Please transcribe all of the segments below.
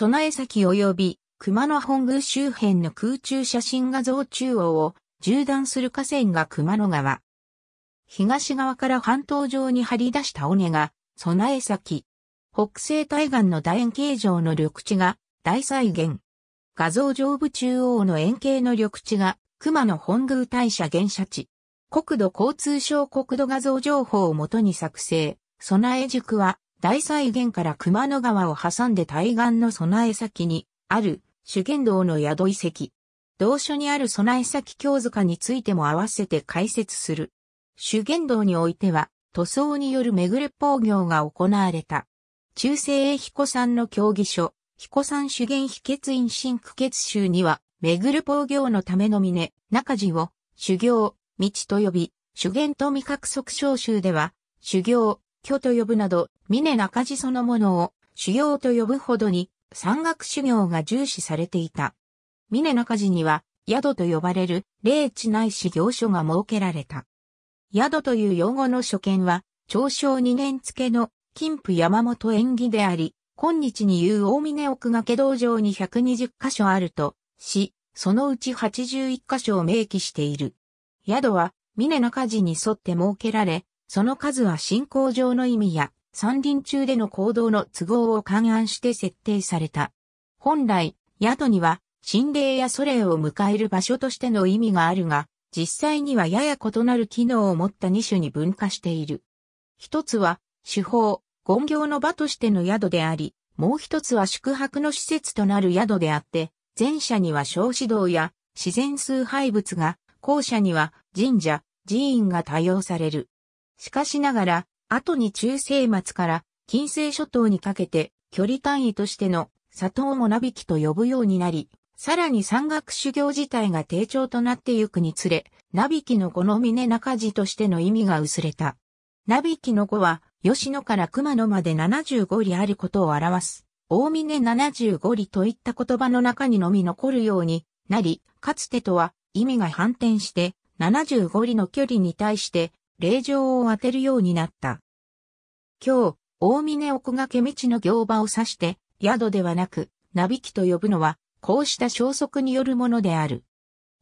備え先及び熊野本宮周辺の空中写真画像中央を縦断する河川が熊野川。東側から半島上に張り出した尾根が備え先。北西対岸の楕円形状の緑地が大祭原。画像上部中央の円形の緑地が熊野本宮大社原社地。国土交通省国土画像情報をもとに作成。備え宿は大祭原から熊野川を挟んで対岸の備え先にある修験道の宿遺跡。同書にある備え先経塚についても合わせて解説する。修験道においては塗装による巡れ奉行が行われた。中世英彦山の教義書、彦山修験秘訣院真躯決集には、巡る奉行のための峰、中路を、修行、道と呼び、修験と味覚則小集では、修行、居と呼ぶなど、峰中路そのものを、修行と呼ぶほどに、山岳修行が重視されていた。峰中路には、宿と呼ばれる、霊地ないし行所が設けられた。宿という用語の所見は、長正2年付の、金譜山本縁起であり、今日に言う大峰奥掛道場に120箇所あると、し、そのうち81箇所を明記している。宿は、峰中路に沿って設けられ、その数は信仰上の意味や、山林中での行動の都合を勘案して設定された。本来、宿には、神霊や祖霊を迎える場所としての意味があるが、実際にはやや異なる機能を持った2種に分化している。一つは、主法、勤行の場としての宿であり、もう一つは宿泊の施設となる宿であって、前者には小祠堂や自然崇拝物が、後者には神社、寺院が多用される。しかしながら、後に中世末から近世初頭にかけて、距離単位としての里をもなびきと呼ぶようになり、さらに山岳修行自体が低調となってゆくにつれ、なびきのこの峰中路としての意味が薄れた。なびきの語は、吉野から熊野まで75里あることを表す。大峰75里といった言葉の中にのみ残るようになり、かつてとは意味が反転して75里の距離に対して霊場を当てるようになった。今日、大峰奥掛道の行場を指して、宿ではなく、なびきと呼ぶのは、こうした消息によるものである。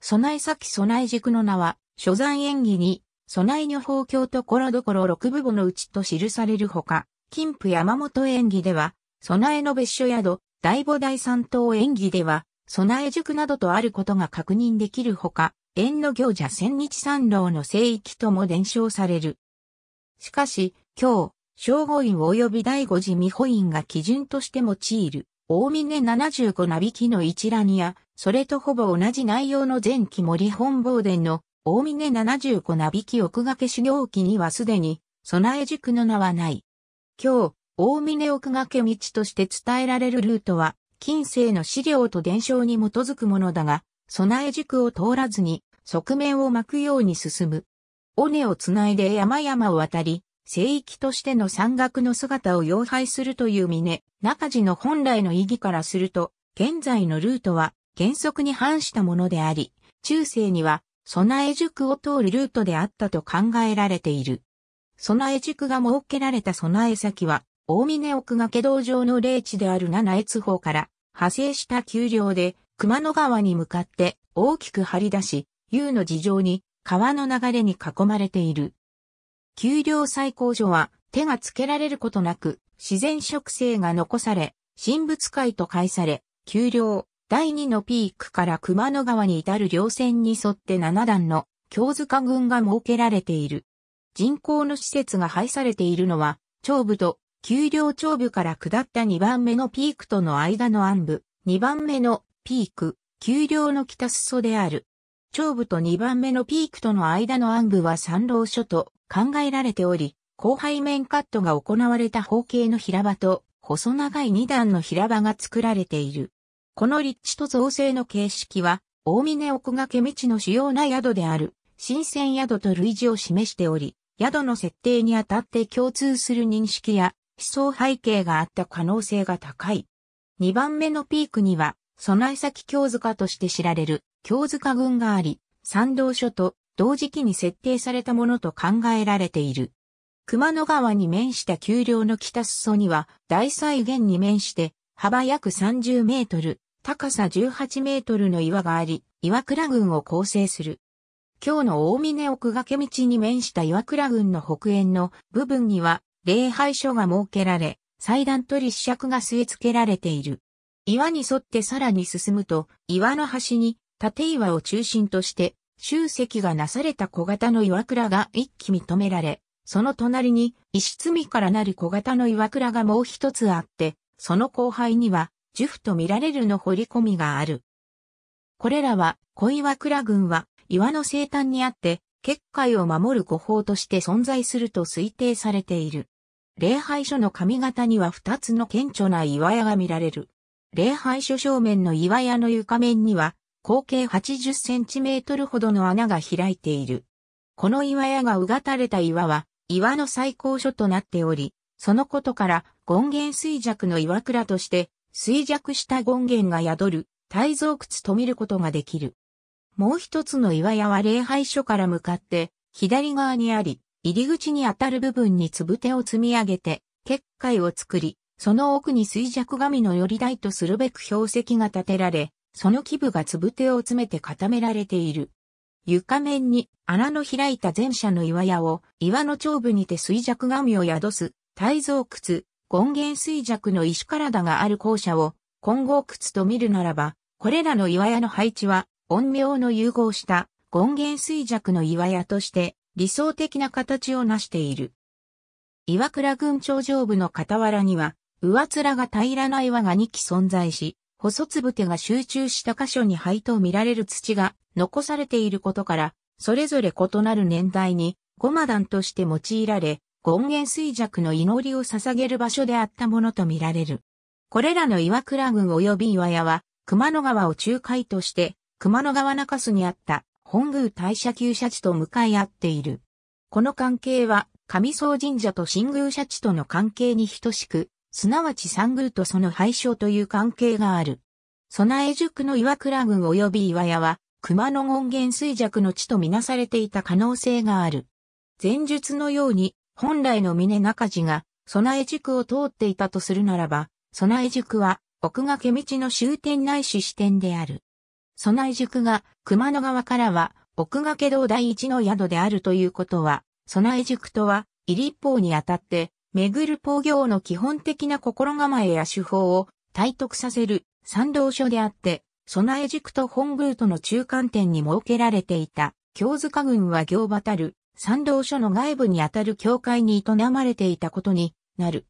備え先備え宿の名は、諸山縁起に、備え女宝経ところどころ六部簿のうちと記されるほか、金譜山本縁起では、備えの別所宿、大母大三等縁起では、備え宿などとあることが確認できるほか、縁の行者千日三老の聖域とも伝承される。しかし、今日、正五院及び第五次見本院が基準として用いる、大峰75なびきの一覧や、それとほぼ同じ内容の前期森本坊伝の、大峰75なびき奥掛修行記にはすでに、備え宿の名はない。今日、大峰奥掛道として伝えられるルートは、近世の資料と伝承に基づくものだが、備え宿を通らずに、側面を巻くように進む。尾根をつないで山々を渡り、聖域としての山岳の姿を擁拝するという峰、中路の本来の意義からすると、現在のルートは、原則に反したものであり、中世には、備え宿を通るルートであったと考えられている。備え宿が設けられた備え先は、大峰奥掛道場の霊地である七越峰から派生した丘陵で、熊野川に向かって大きく張り出し、Uの字状に川の流れに囲まれている。丘陵採光所は手がつけられることなく、自然植生が残され、神仏界と解され、丘陵。第2のピークから熊野川に至る稜線に沿って7段の経塚群が設けられている。人工の施設が配されているのは、頂部と丘陵頂部から下った2番目のピークとの間の暗部、2番目のピーク、丘陵の北裾である。頂部と2番目のピークとの間の暗部は参籠所と考えられており、広背面カットが行われた方形の平場と、細長い2段の平場が作られている。この立地と造成の形式は、大峰奥掛道の主要な宿である、神仙宿と類似を示しており、宿の設定にあたって共通する認識や思想背景があった可能性が高い。2番目のピークには、備え先経塚として知られる経塚群があり、参道所と同時期に設定されたものと考えられている。熊野川に面した丘陵の北裾には、大祭原に面して、幅約30メートル、高さ18メートルの岩があり、岩倉郡を構成する。今日の大峰奥掛道に面した岩倉郡の北縁の部分には、礼拝所が設けられ、祭壇と立石が据え付けられている。岩に沿ってさらに進むと、岩の端に縦岩を中心として、集積がなされた小型の岩倉が一基認められ、その隣に石積みからなる小型の岩倉がもう一つあって、その後背には、樹布と見られるの掘り込みがある。これらは、小岩倉郡は、岩の西端にあって、結界を守る護法として存在すると推定されている。礼拝所の上方には2つの顕著な岩屋が見られる。礼拝所正面の岩屋の床面には、口径80センチメートルほどの穴が開いている。この岩屋がうがたれた岩は、岩の最高所となっており、そのことから、権現衰弱の岩倉として、衰弱した権現が宿る、大蔵窟と見ることができる。もう一つの岩屋は礼拝所から向かって、左側にあり、入り口に当たる部分につぶてを積み上げて、結界を作り、その奥に衰弱神の寄り台とするべく標石が建てられ、その基部がつぶてを詰めて固められている。床面に穴の開いた前者の岩屋を岩の頂部にて衰弱神を宿す大蔵窟、権現衰弱の石体がある後者を金剛窟と見るならば、これらの岩屋の配置は陰陽の融合した権現衰弱の岩屋として理想的な形を成している。岩倉郡頂上部の傍らには上面が平らな岩が2基存在し、細つぶてが集中した箇所に灰と見られる土が残されていることから、それぞれ異なる年代に護摩壇として用いられ、権現衰弱の祈りを捧げる場所であったものと見られる。これらの岩倉郡及び岩屋は、熊野川を中海として、熊野川中州にあった本宮大社旧社地と向かい合っている。この関係は、上総神社と新宮社地との関係に等しく、すなわち三宮とその配称という関係がある。備え宿の岩倉郡及び岩屋は、熊野権現衰弱の地とみなされていた可能性がある。前述のように、本来の峰中路が備え宿を通っていたとするならば、備え宿は奥掛道の終点ないし支点である。備え宿が熊野川からは奥掛堂第一の宿であるということは、備え宿とは入一方にあたって、巡る法行の基本的な心構えや手法を体得させる参道所であって、備え宿と本宮との中間点に設けられていた、京塚郡は行場たる参道所の外部にあたる教会に営まれていたことになる。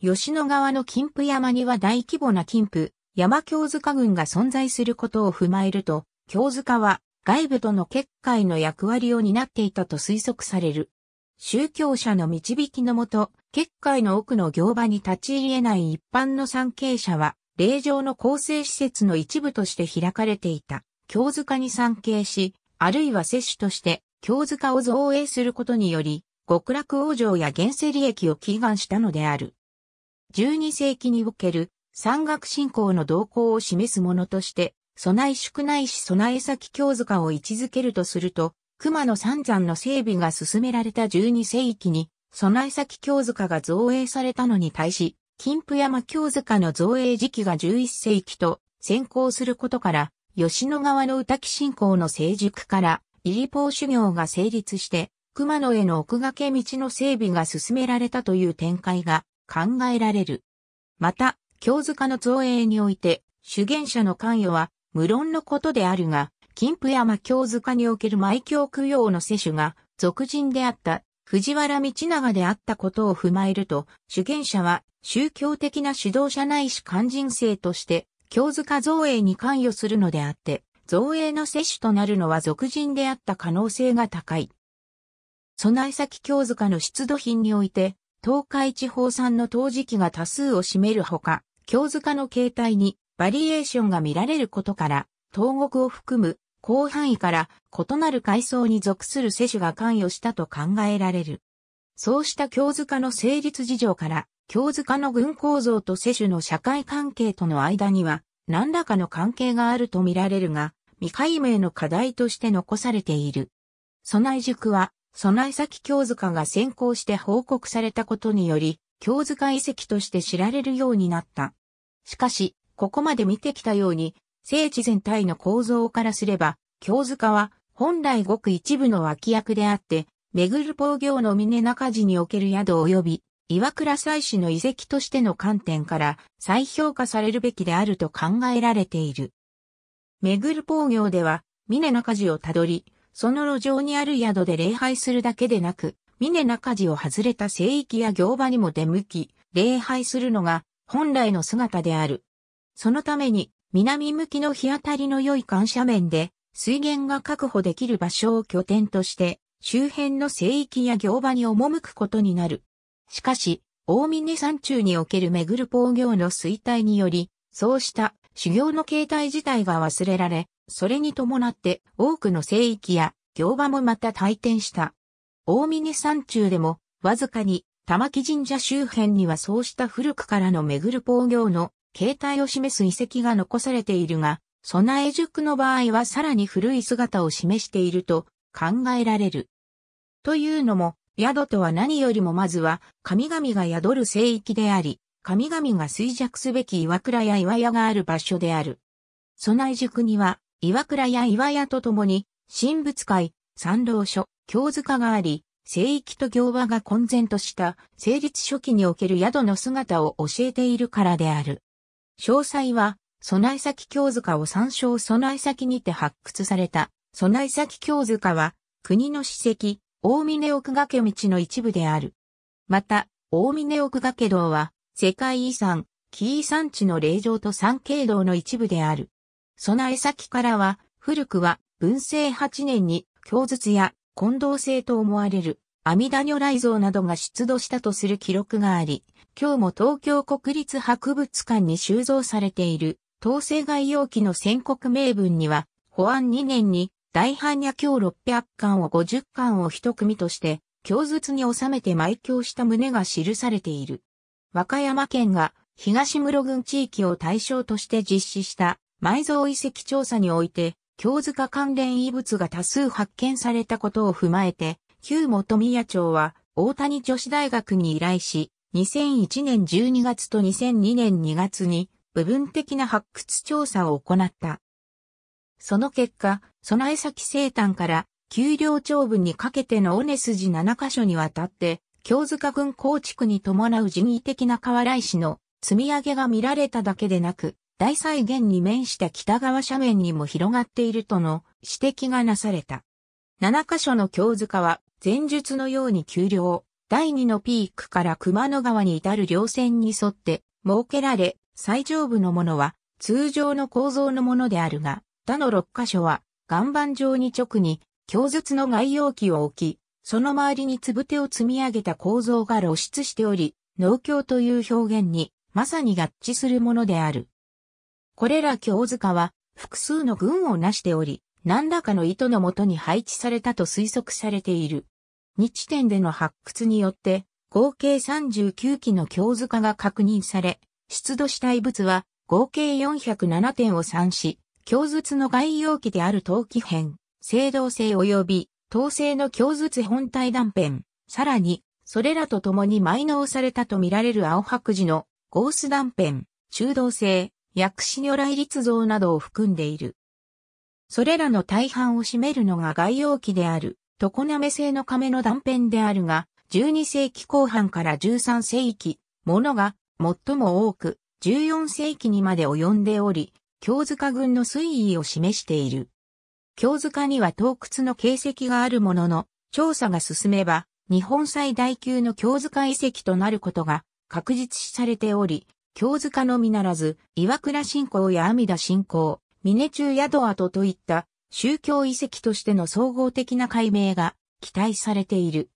吉野川の金峰山には大規模な金峰山京塚郡が存在することを踏まえると、京塚は外部との結界の役割を担っていたと推測される。宗教者の導きのもと、結界の奥の行場に立ち入れない一般の参詣者は、霊場の構成施設の一部として開かれていた、京塚に参詣し、あるいは摂取として、京塚を造営することにより、極楽往生や現世利益を祈願したのである。12世紀における、山岳信仰の動向を示すものとして、備え宿ないし備え先京塚を位置づけるとすると、熊野三山の整備が進められた12世紀に、備え先京塚が造営されたのに対し、金峰山京塚の造営時期が11世紀と先行することから、吉野川の御嶽信仰の成熟から、入法修行が成立して、熊野への奥掛道の整備が進められたという展開が考えられる。また、京塚の造営において、修験者の関与は無論のことであるが、金峰山京塚における埋経供養の施主が、俗人であった、藤原道長であったことを踏まえると、修験者は、宗教的な指導者ないし勧進生として、京塚造営に関与するのであって、造営の施主となるのは俗人であった可能性が高い。備え先京塚の出土品において、東海地方産の陶磁器が多数を占めるほか、京塚の形態にバリエーションが見られることから、東国を含む、広範囲から異なる階層に属する施主が関与したと考えられる。そうした京塚の成立事情から、京塚の郡構造と施主の社会関係との間には何らかの関係があると見られるが、未解明の課題として残されている。備え宿は、備え先京塚が先行して報告されたことにより、京塚遺跡として知られるようになった。しかし、ここまで見てきたように、聖地全体の構造からすれば、京塚は本来ごく一部の脇役であって、巡る興行の峰中寺における宿及び、岩倉祭祀の遺跡としての観点から再評価されるべきであると考えられている。巡る興行では、峰中寺をたどり、その路上にある宿で礼拝するだけでなく、峰中寺を外れた聖域や行場にも出向き、礼拝するのが本来の姿である。そのために、南向きの日当たりの良い緩斜面で、水源が確保できる場所を拠点として、周辺の聖域や行場に赴くことになる。しかし、大峰山中における巡る興行の衰退により、そうした修行の形態自体が忘れられ、それに伴って多くの聖域や行場もまた退転した。大峰山中でも、わずかに玉木神社周辺にはそうした古くからの巡る興行の形態を示す遺跡が残されているが、備え宿の場合はさらに古い姿を示していると考えられる。というのも、宿とは何よりもまずは神々が宿る聖域であり、神々が衰弱すべき岩倉や岩屋がある場所である。備え宿には岩倉や岩屋とともに、神仏界、参道所、京塚があり、聖域と行場が混然とした成立初期における宿の姿を教えているからである。詳細は、備え先京塚を参照。備え先にて発掘された、備え先京塚は、国の史跡、大峰奥掛道の一部である。また、大峰奥掛道は、世界遺産、紀伊山地の霊場と参詣道の一部である。備え先からは、古くは、文政8年に、経筒や金堂製と思われる、阿弥陀如来像などが出土したとする記録があり、今日も東京国立博物館に収蔵されている、統制概要記の宣告銘文には、保安2年に、大般若経600巻を50巻を一組として、経筒に収めて埋供した旨が記されている。和歌山県が東室郡地域を対象として実施した埋蔵遺跡調査において、経塚関連遺物が多数発見されたことを踏まえて、旧本宮町は大谷女子大学に依頼し、2001年12月と2002年2月に部分的な発掘調査を行った。その結果、備え先西端から丘陵町分にかけての尾根筋7カ所にわたって、京塚郡構築に伴う人為的な河原石の積み上げが見られただけでなく、大際原に面した北側斜面にも広がっているとの指摘がなされた。7カ所の京塚は、前述のように丘陵、第2のピークから熊野川に至る稜線に沿って設けられ、最上部のものは通常の構造のものであるが、他の6カ所は、岩盤上に直に、京筒の概要記を置き、その周りにつぶてを積み上げた構造が露出しており、農協という表現に、まさに合致するものである。これら京塚は、複数の群をなしており、何らかの意図のもとに配置されたと推測されている。2地点での発掘によって、合計39基の京塚が確認され、出土した遺物は、合計407点を算し、京筒の概要記である陶器編、青銅製及び、陶製の京筒本体断片、さらに、それらと共に埋納されたとみられる青白磁のゴース断片、中銅製、薬師如来立像などを含んでいる。それらの大半を占めるのが概要記である、常滑製の亀の断片であるが、12世紀後半から13世紀、ものが最も多く、14世紀にまで及んでおり、京塚群の推移を示している。京塚には盗掘の形跡があるものの、調査が進めば、日本最大級の京塚遺跡となることが確実視されており、京塚のみならず、岩倉信仰や阿弥陀信仰、峰中宿跡といった宗教遺跡としての総合的な解明が期待されている。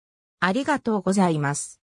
ありがとうございます。